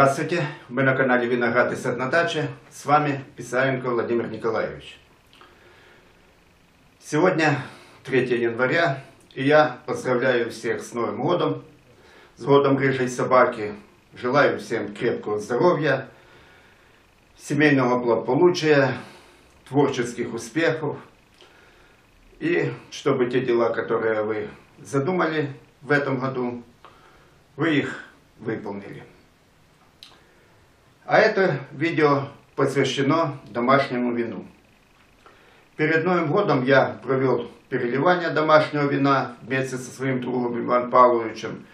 Здравствуйте, мы на канале Виноград и сад на даче, с вами Писаренко Владимир Николаевич. Сегодня 3 января, и я поздравляю всех с Новым годом, с годом рыжей собаки. Желаю всем крепкого здоровья, семейного благополучия, творческих успехов. И чтобы те дела, которые вы задумали в этом году, вы их выполнили. А это видео посвящено домашнему вину. Перед Новым годом я провел переливание домашнего вина вместе со своим другом Иваном Павловичем.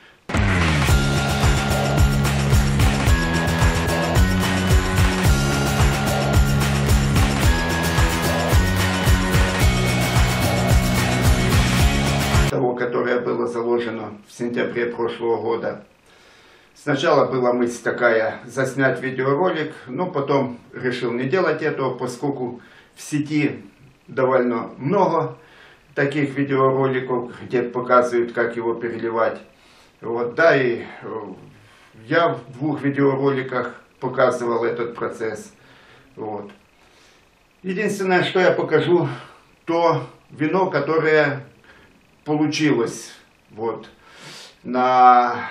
Того, которое было заложено в сентябре прошлого года. Сначала была мысль такая, заснять видеоролик, но потом решил не делать этого, поскольку в сети довольно много таких видеороликов, где показывают, как его переливать. Вот, да, и я в 2 видеороликах показывал этот процесс. Вот. Единственное, что я покажу, то вино, которое получилось вот, на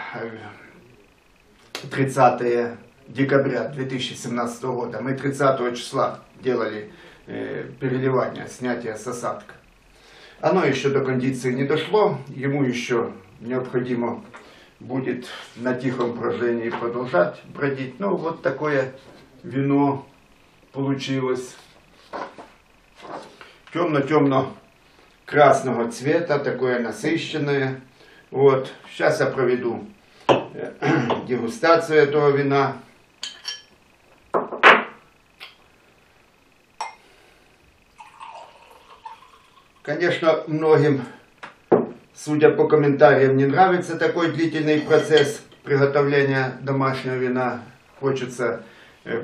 30 декабря 2017 года. Мы 30 числа делали переливание, снятие с осадка. Оно еще до кондиции не дошло, ему еще необходимо будет на тихом брожении продолжать бродить. Ну, вот такое вино получилось темно-темно-красного цвета, такое насыщенное. Вот, сейчас я проведу дегустацию этого вина. Конечно, многим, судя по комментариям, не нравится такой длительный процесс приготовления домашнего вина. Хочется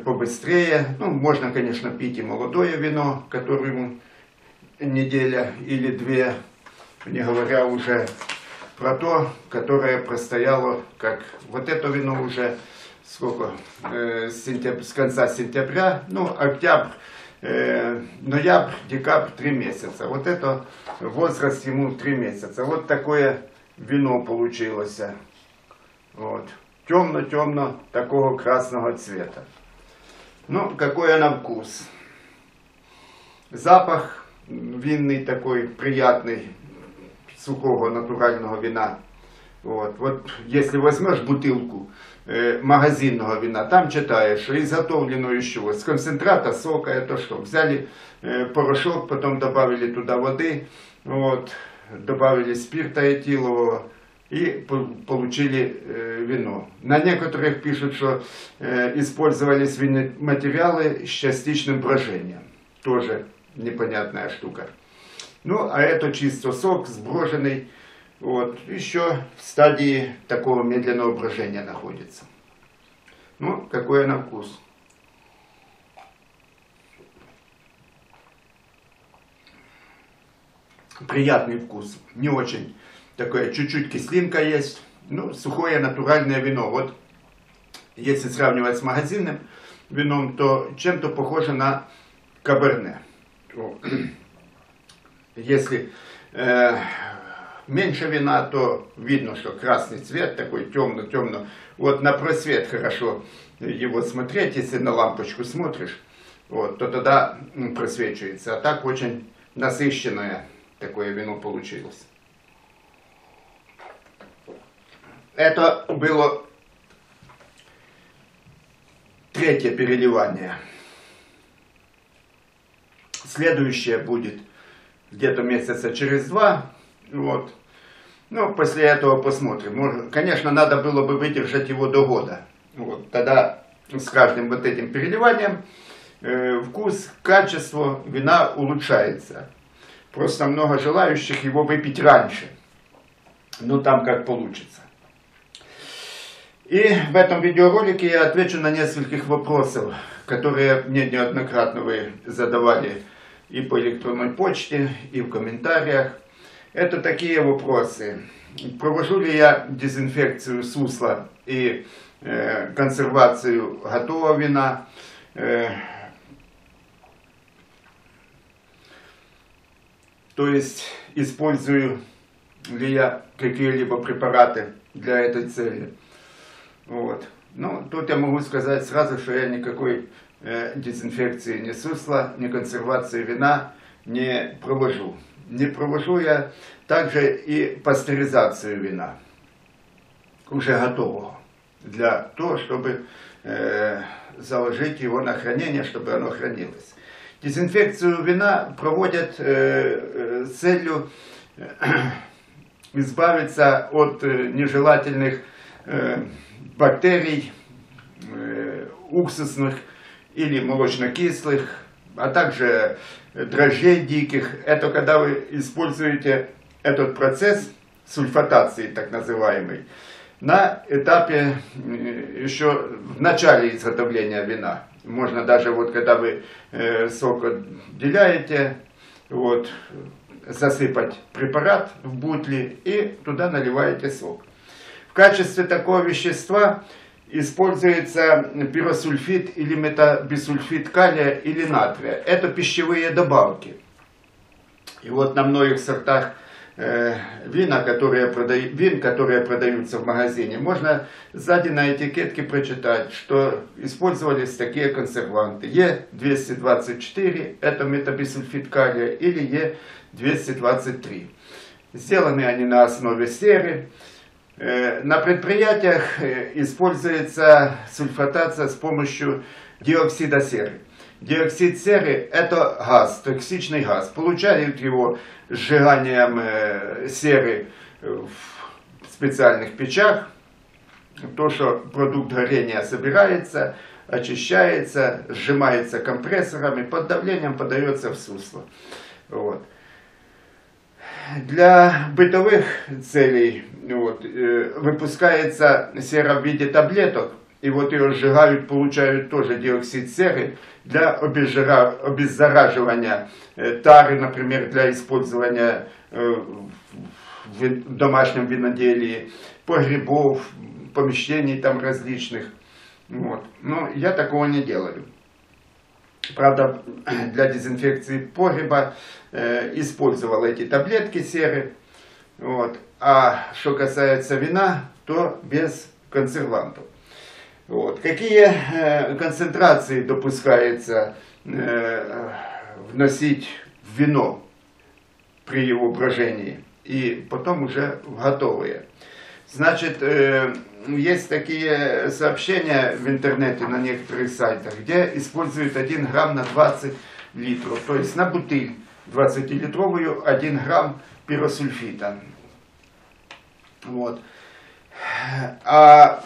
побыстрее. Ну, можно, конечно, пить и молодое вино, которому неделя или 2, не говоря уже про то, которое простояло, как вот это вино уже сколько, с конца сентября, ну, октябрь, ноябрь, декабрь, 3 месяца. Вот это возраст ему 3 месяца. Вот такое вино получилось. Вот. Темно-темно такого красного цвета. Ну, какой на вкус. Запах винный такой, приятный. Сухого натурального вина. Вот. Вот если возьмешь бутылку магазинного вина, там читаешь, изготовлено из чего? С концентрата сока, это что? Взяли порошок, потом добавили туда воды, вот, добавили спирта этилового и получили вино. На некоторых пишут, что использовались материалы с частичным брожением. Тоже непонятная штука. Ну, а это чисто сок, сброженный, вот, еще в стадии такого медленного брожения находится. Ну, какой на вкус. Приятный вкус, не очень. Такое, чуть-чуть кислинка есть, ну, сухое натуральное вино. Вот, если сравнивать с магазинным вином, то чем-то похоже на каберне. Если меньше вина, то видно, что красный цвет такой темно-темно. Вот на просвет хорошо его смотреть, если на лампочку смотришь, вот, то тогда просвечивается. А так очень насыщенное такое вино получилось. Это было 3-е переливание. Следующее будет где-то месяца через 2, вот. Ну, после этого посмотрим. Может, конечно, надо было бы выдержать его до года. Вот. Тогда с каждым вот этим переливанием вкус, качество вина улучшается. Просто много желающих его выпить раньше. Ну, там как получится. И в этом видеоролике я отвечу на нескольких вопросов, которые мне неоднократно вы задавали и по электронной почте, и в комментариях. Это такие вопросы. Провожу ли я дезинфекцию сусла и консервацию готового вина. То есть использую ли я какие-либо препараты для этой цели. Вот. Ну, тут я могу сказать сразу, что я никакой дезинфекции ни сусла, ни консервации вина не провожу. Не провожу я также и пастеризацию вина, уже готового, для того, чтобы заложить его на хранение, чтобы оно хранилось. Дезинфекцию вина проводят с целью избавиться от нежелательных бактерий, уксусных или молочнокислых, а также дрожжей диких. Это когда вы используете этот процесс сульфатации, так называемый, на этапе еще в начале изготовления вина. Можно даже вот когда вы сок отделяете, вот, засыпать препарат в бутли и туда наливаете сок. В качестве такого вещества используется пиросульфид или метабисульфид калия или натрия. Это пищевые добавки. И вот на многих сортах вин, которые продаются в магазине, можно сзади на этикетке прочитать, что использовались такие консерванты. Е224 – это метабисульфид калия, или Е223. Сделаны они на основе серы. На предприятиях используется сульфатация с помощью диоксида серы. Диоксид серы – это газ, токсичный газ. Получают его сжиганием серы в специальных печах. То, что продукт горения собирается, очищается, сжимается компрессорами, под давлением подается в сусло. Вот. Для бытовых целей вот, выпускается сера в виде таблеток. И вот ее сжигают, получают тоже диоксид серы для обеззараживания тары, например, для использования в домашнем виноделии, погребов, помещений там различных. Вот. Но я такого не делаю. Правда, для дезинфекции погреба использовал эти таблетки серы. Вот. А что касается вина, то без консервантов. Вот. Какие концентрации допускается вносить в вино при его брожении и потом уже в готовые? Значит, есть такие сообщения в интернете на некоторых сайтах, где используют 1 грамм на 20 литров, то есть на бутыль 20-литровую 1 грамм пиросульфита. Вот. А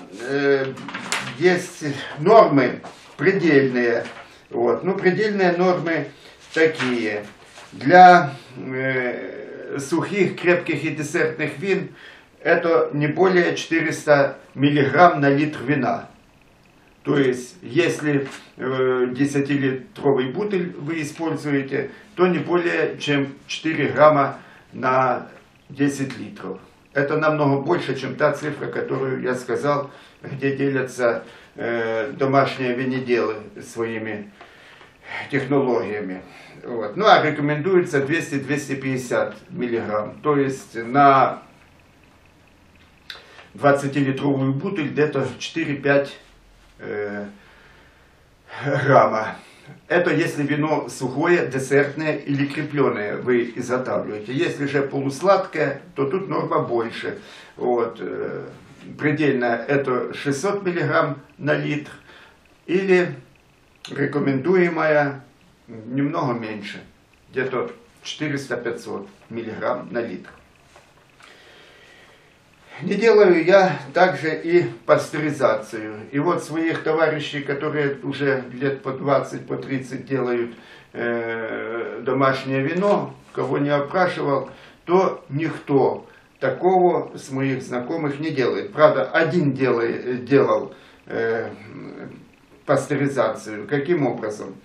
есть нормы предельные. Вот. Ну, предельные нормы такие. Для сухих, крепких и десертных вин это не более 400 мг на литр вина. То есть, если 10-литровый бутыль вы используете, то не более чем 4 грамма на 10 литров. Это намного больше, чем та цифра, которую я сказал, где делятся домашние виноделы своими технологиями. Вот. Ну а рекомендуется 200-250 мг. То есть на 20-литровую бутыль где-то 4-5 грамма. Это если вино сухое, десертное или крепленое вы изготавливаете. Если же полусладкое, то тут норма больше. Вот. Предельно это 600 мг на литр. Или рекомендуемая немного меньше. Где-то 400-500 мг на литр. Не делаю я также и пастеризацию. И вот своих товарищей, которые уже лет по 20, по 30 делают домашнее вино, кого не опрашивал, то никто такого с моих знакомых не делает. Правда, один делал пастеризацию. Каким образом?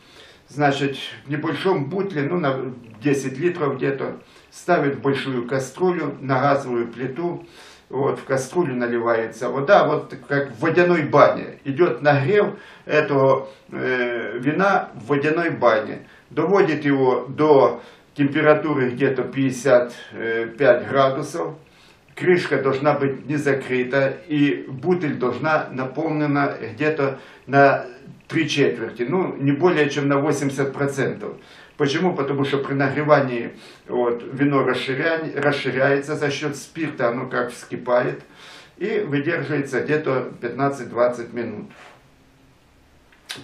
Значит, в небольшом бутле, ну, на 10 литров где-то, ставит большую кастрюлю на газовую плиту, вот, в кастрюлю наливается вода, вот как в водяной бане. Идет нагрев этого вина в водяной бане. Доводит его до температуры где-то 55 градусов. Крышка должна быть не закрыта, и бутыль должна наполнена где-то на 3/4, ну не более чем на 80%. Почему? Потому что при нагревании вот, вино расширяется за счет спирта, оно как вскипает и выдерживается где-то 15-20 минут.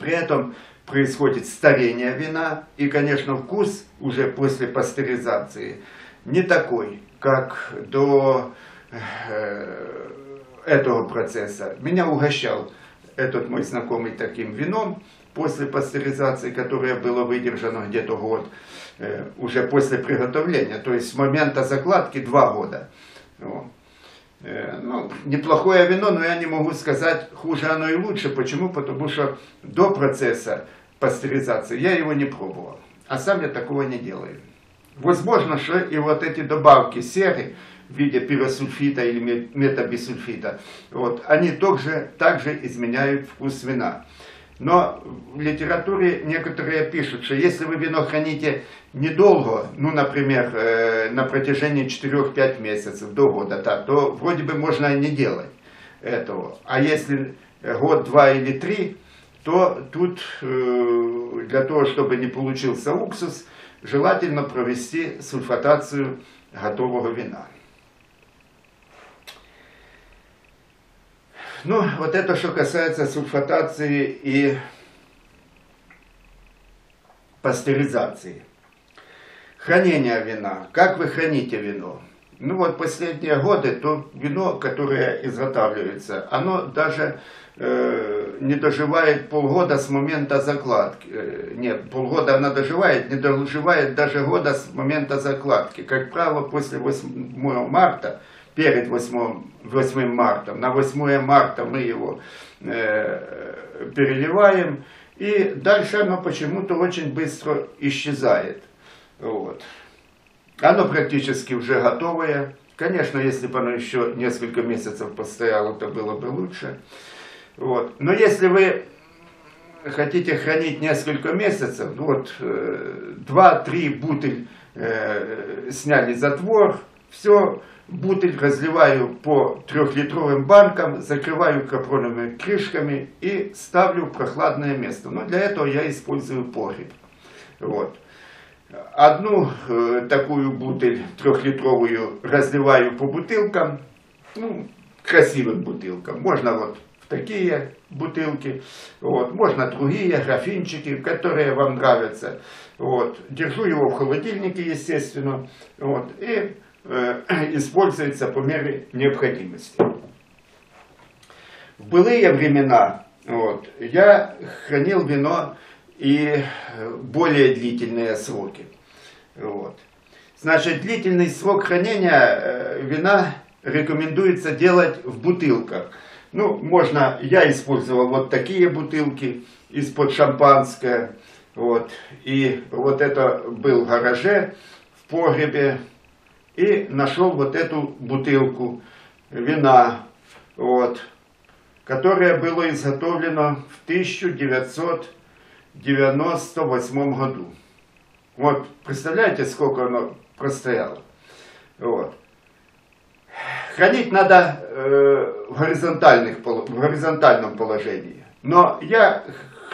При этом происходит старение вина и, конечно, вкус уже после пастеризации не такой, как до этого процесса. Меня угощал этот мой знакомый таким вином после пастеризации, которое было выдержано где-то год, уже после приготовления, то есть с момента закладки 2 года. Вот. Ну, неплохое вино, но я не могу сказать, хуже оно и лучше. Почему? Потому что до процесса пастеризации я его не пробовал, а сам я такого не делаю. Возможно, что и вот эти добавки серы в виде пиросульфита или метабисульфита, вот, они также изменяют вкус вина. Но в литературе некоторые пишут, что если вы вино храните недолго, ну, например, на протяжении 4-5 месяцев до года, да, то вроде бы можно и не делать этого. А если год, 2 или 3, то тут для того, чтобы не получился уксус, желательно провести сульфатацию готового вина. Ну, вот это что касается сульфатации и пастеризации. Хранение вина. Как вы храните вино? Ну, вот последние годы то вино, которое изготавливается, оно даже не доживает полгода с момента закладки. Нет, полгода она доживает, не доживает даже года с момента закладки. Как правило, после 8 марта, перед 8 марта, на 8 марта мы его переливаем, и дальше оно почему-то очень быстро исчезает. Вот. Оно практически уже готовое. Конечно, если бы оно еще несколько месяцев постояло, то было бы лучше. Вот. Но если вы хотите хранить несколько месяцев, вот 2-3 бутыль сняли затвор, все, бутыль разливаю по 3-литровым банкам, закрываю капроновыми крышками и ставлю в прохладное место. Но для этого я использую погреб. Вот. Одну такую бутыль 3-литровую разливаю по бутылкам, ну, красивым бутылкам. Можно вот в такие бутылки, вот, можно другие, графинчики, которые вам нравятся. Вот. Держу его в холодильнике, естественно, вот, и используется по мере необходимости. В былые времена вот, я хранил вино и более длительные сроки. Вот. Значит, длительный срок хранения вина рекомендуется делать в бутылках. Ну, можно, я использовал вот такие бутылки из-под шампанское. Вот, и вот это был в гараже, в погребе. И нашел вот эту бутылку вина, вот, которая была изготовлена в 1998 году. Вот, представляете, сколько оно простояло? Вот. Хранить надо в горизонтальном положении, но я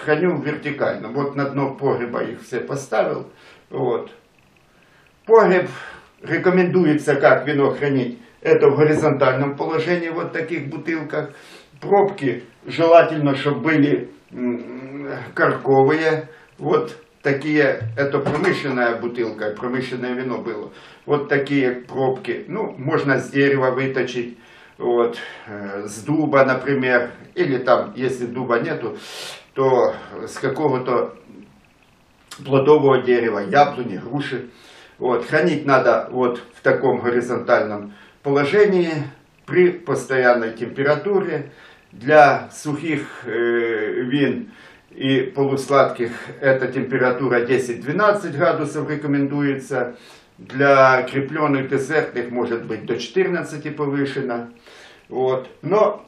храню вертикально. Вот на дно погреба их все поставил. Вот. Погреб рекомендуется, как вино хранить, это в горизонтальном положении, вот в таких бутылках. Пробки желательно, чтобы были корковые, вот такие, это промышленная бутылка, промышленное вино было. Вот такие пробки, ну, можно с дерева выточить, вот, с дуба, например, или там, если дуба нету, то с какого-то плодового дерева, яблони, груши. Вот, хранить надо вот в таком горизонтальном положении, при постоянной температуре. Для сухих вин и полусладких эта температура 10-12 градусов рекомендуется. для крепленных десертных может быть до 14 повышено. Вот. Но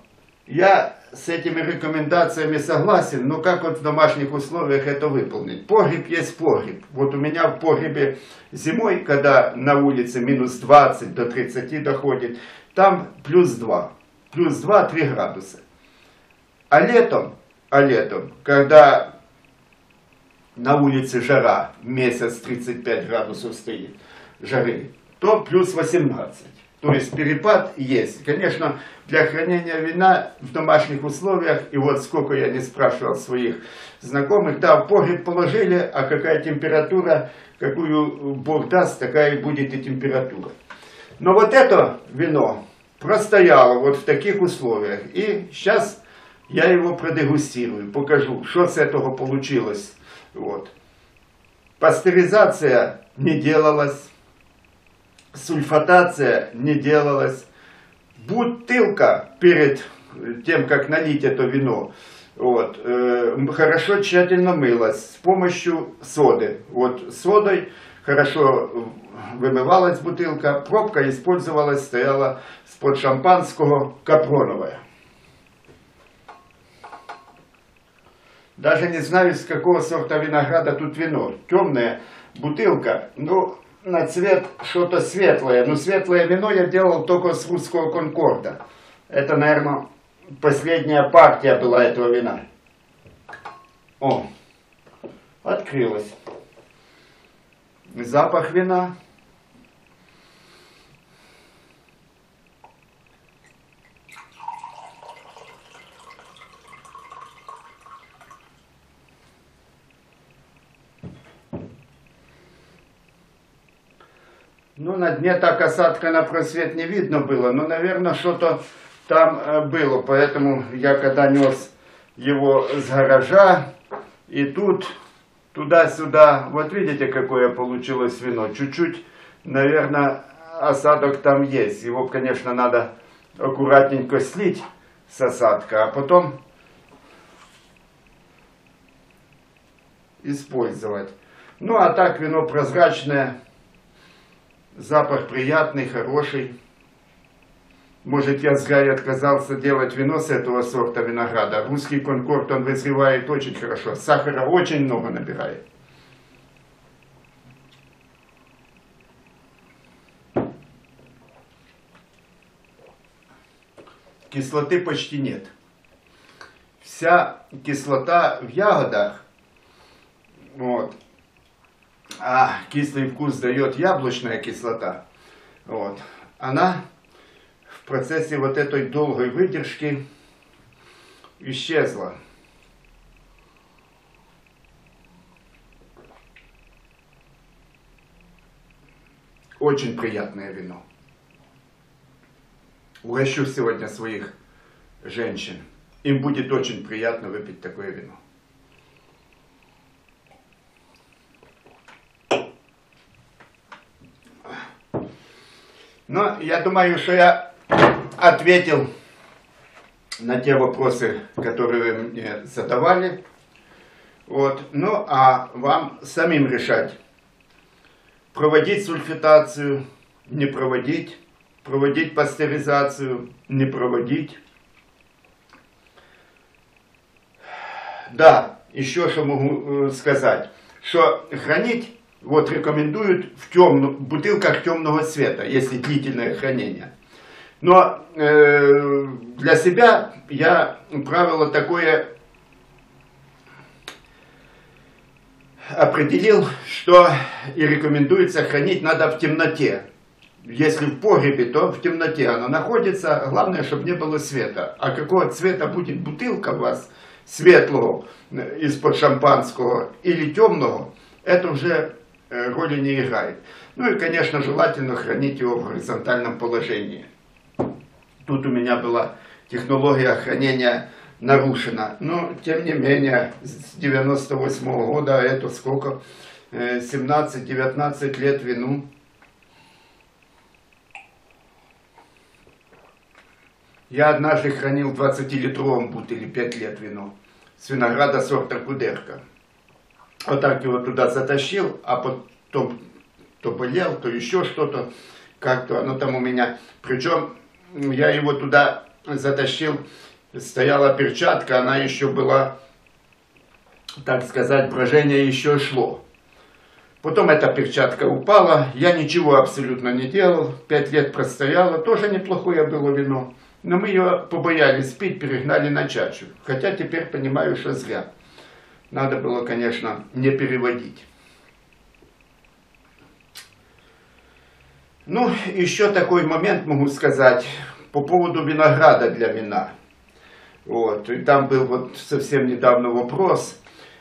я с этими рекомендациями согласен, но как вот в домашних условиях это выполнить? Погреб есть погреб. Вот у меня в погребе зимой, когда на улице минус 20 до 30 доходит, там плюс 2. Плюс 2-3 градуса. А летом, когда на улице жара, месяц 35 градусов стоит жары, то плюс 18. То есть перепад есть. Конечно, для хранения вина в домашних условиях, и вот сколько я не спрашивал своих знакомых, да, в погреб положили, а какая температура, какую Бог даст, такая будет и температура. Но вот это вино простояло вот в таких условиях. И сейчас я его продегустирую, покажу, что с этого получилось. Вот. Пастеризация не делалась. Сульфатация не делалась. Бутылка перед тем, как налить это вино, вот, хорошо тщательно мылась с помощью соды. Вот содой хорошо вымывалась бутылка, пробка использовалась, стояла под шампанского капроновая. Даже не знаю, с какого сорта винограда тут вино. Темная бутылка, ну, на цвет что-то светлое. Но светлое вино я делал только с Русского Конкорда. Это, наверное, последняя партия была этого вина. О, открылось. Запах вина. Ну, на дне так осадка на просвет не видно было, но, наверное, что-то там было. Поэтому я когда нес его с гаража и тут, туда-сюда, вот видите, какое получилось вино. Чуть-чуть, наверное, осадок там есть. Его, конечно, надо аккуратненько слить с осадка, а потом использовать. Ну, а так вино прозрачное. Запах приятный, хороший. Может, я зря и отказался делать вино с этого сорта винограда. Русский Конкорд, он вызревает очень хорошо. Сахара очень много набирает. Кислоты почти нет. Вся кислота в ягодах. Вот. А кислый вкус дает яблочная кислота. Вот. Она в процессе вот этой долгой выдержки исчезла. Очень приятное вино. Угощу сегодня своих женщин. Им будет очень приятно выпить такое вино. Но я думаю, что я ответил на те вопросы, которые вы мне задавали. Вот. Ну, а вам самим решать, проводить сульфитацию, не проводить, проводить пастеризацию, не проводить. Да, еще что могу сказать, что хранить... Вот рекомендуют в бутылках темного цвета, если длительное хранение. Но для себя я правило такое определил, что и рекомендуется хранить надо в темноте. Если в погребе, то в темноте она находится, главное, чтобы не было света. А какого цвета будет бутылка у вас, светлого, из-под шампанского или темного, это уже... роли не играет. Ну и, конечно, желательно хранить его в горизонтальном положении. Тут у меня была технология хранения нарушена. Но, тем не менее, с 98-го года, это сколько? 17-19 лет вину. Я однажды хранил в 20-литровом бутыле 5 лет вино. С винограда сорта Кудерка. Вот так его туда затащил, а потом то болел, то еще что-то, как-то оно там у меня. Причем я его туда затащил, стояла перчатка, она еще была, так сказать, брожение еще шло. Потом эта перчатка упала, я ничего абсолютно не делал, 5 лет простояла, тоже неплохое было вино. Но мы ее побоялись пить, перегнали на чачу. Хотя теперь понимаю, что зря. Надо было, конечно, не переводить. Ну, еще такой момент могу сказать по поводу винограда для вина. Вот. И там был вот совсем недавно вопрос,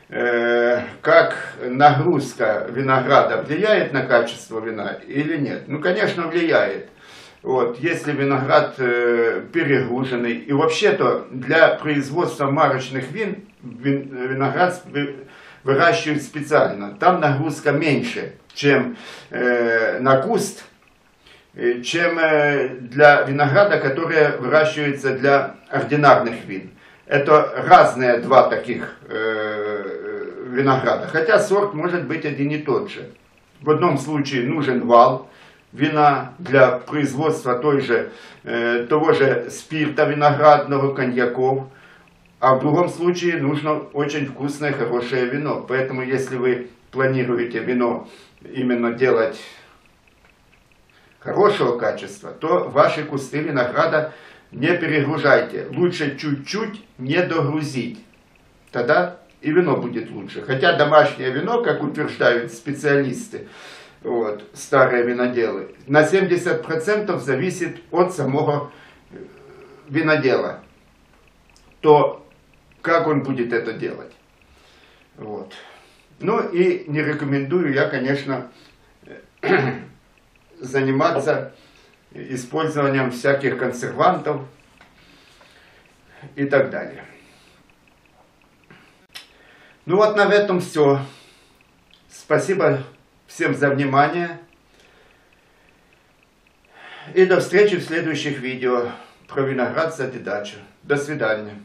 как нагрузка винограда влияет на качество вина или нет. Ну, конечно, влияет. Вот, если виноград перегруженный, и вообще-то для производства марочных вин виноград выращивают специально. Там нагрузка меньше, чем на куст, чем для винограда, который выращивается для ординарных вин. Это разные два таких винограда, хотя сорт может быть один и тот же. В одном случае нужен вал вина для производства того же спирта виноградного, коньяков. А в другом случае нужно очень вкусное, хорошее вино. Поэтому, если вы планируете вино именно делать хорошего качества, то ваши кусты винограда не перегружайте. Лучше чуть-чуть не догрузить. Тогда и вино будет лучше. Хотя домашнее вино, как утверждают специалисты, вот, старые виноделы, на 70% зависит от самого винодела. То, как он будет это делать. Вот. Ну и не рекомендую я, конечно, заниматься использованием всяких консервантов и так далее. Ну вот на этом все. Спасибо всем за внимание. И до встречи в следующих видео про виноград, сад и дачу. До свидания.